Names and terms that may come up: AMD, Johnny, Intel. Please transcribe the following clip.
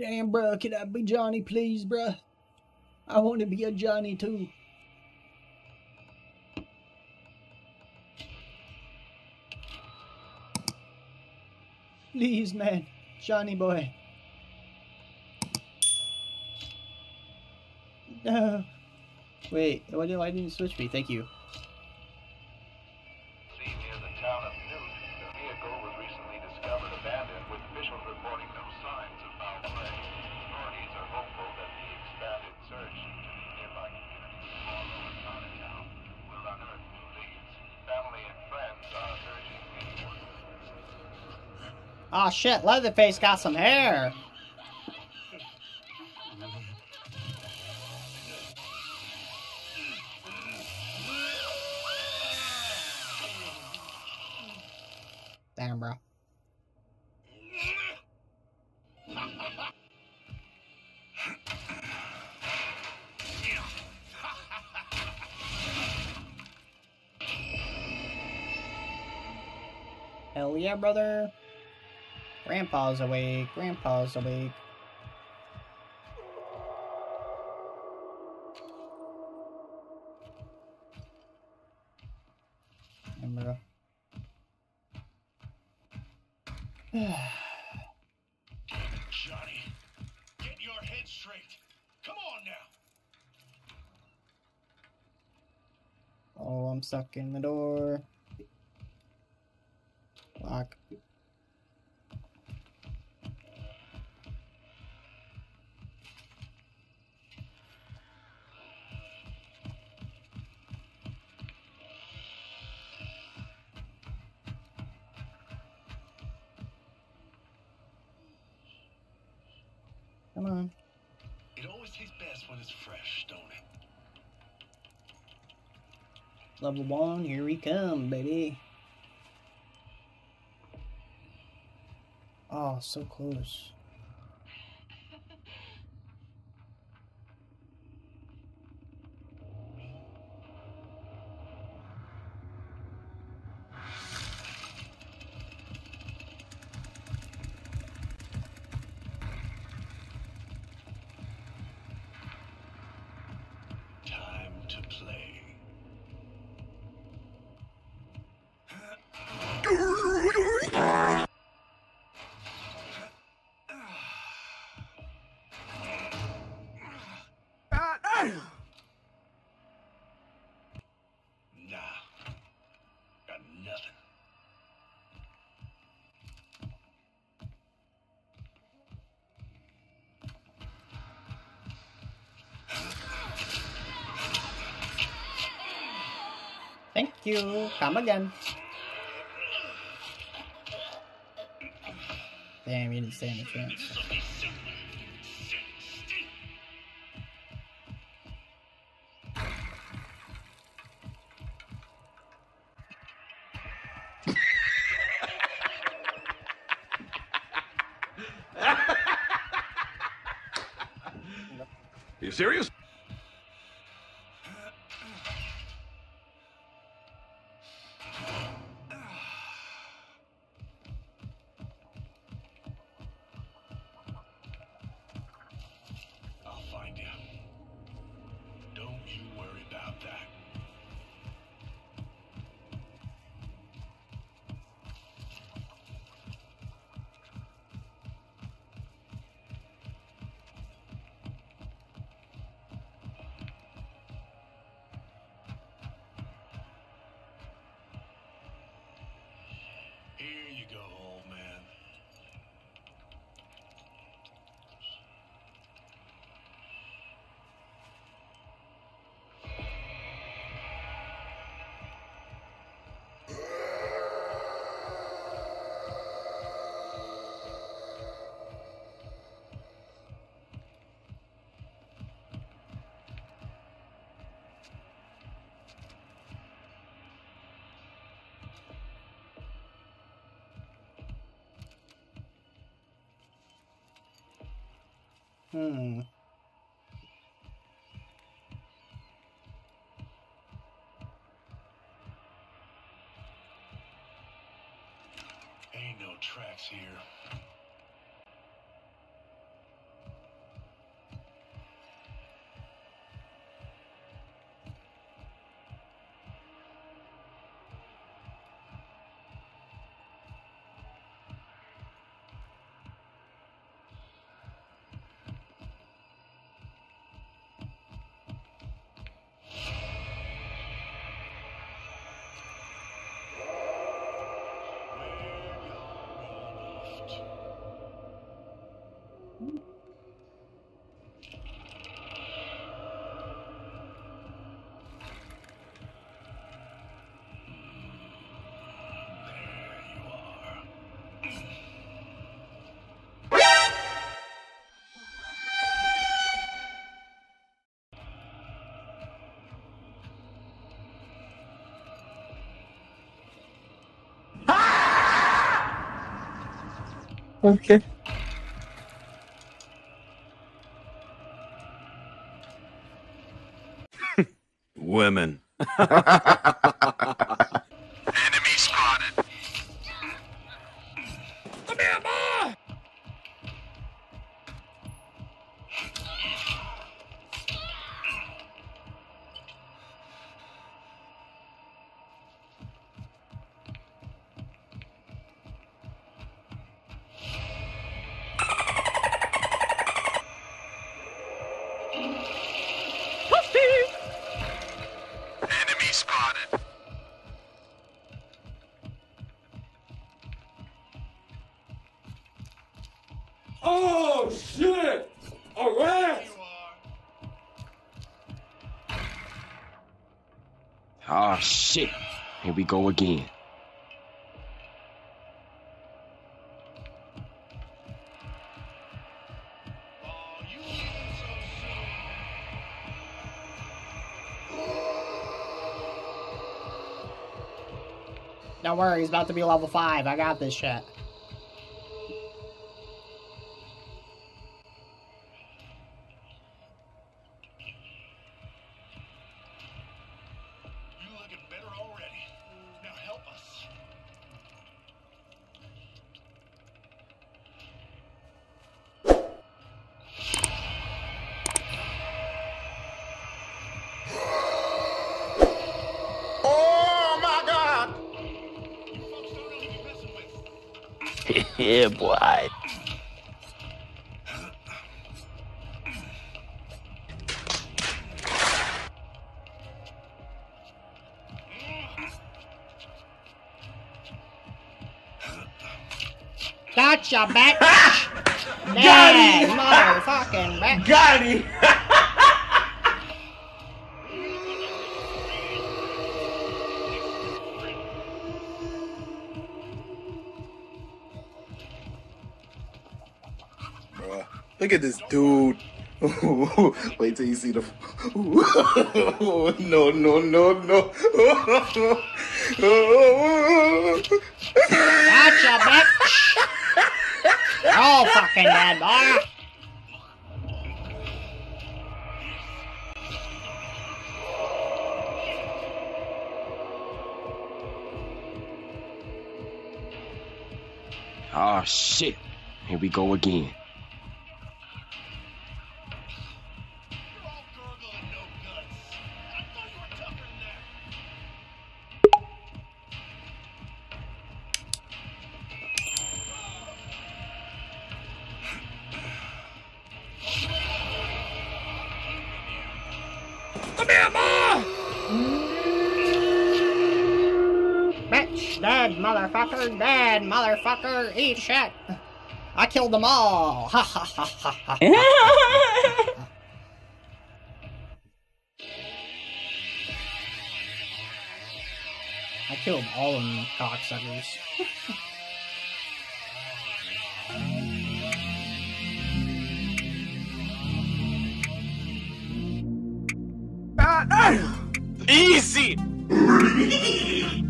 Damn, bruh, can I be Johnny, please, bruh? I want to be a Johnny, too. Please, man. Johnny boy. No. Wait, why didn't you switch me? Thank you. Aw, oh, shit, Leatherface got some hair. Damn, bro. Hell yeah, brother. Grandpa's awake, Grandpa's awake. Johnny, get your head straight. Come on now. Oh, I'm stuck in the door. Lock. Come on. It always tastes best when it's fresh, don't it? Level 1, here we come, baby. Oh, so close. Thank you. Come again. Damn, you didn't stand a chance. You serious? Here you go, old man. Hmm. Ain't no tracks here. Okay. Women. Enemy spotted. Come here, boy! Spotted. Oh shit! A rat! Oh shit! Here we go again. Don't worry, he's about to be level 5. I got this shit. You're looking better already. Now help us. Yeah, boy. Gotcha, bitch. Got him, motherfucking bitch. Got him. Look at this dude. Wait till you see the. No, no, no, no. Gotcha, bitch. Oh, fucking bad boy. Oh, shit. Here we go again. Bitch, dead motherfucker, eat shit. I killed them all. Ha ha ha ha ha. I killed all of them cocksuckers. Easy!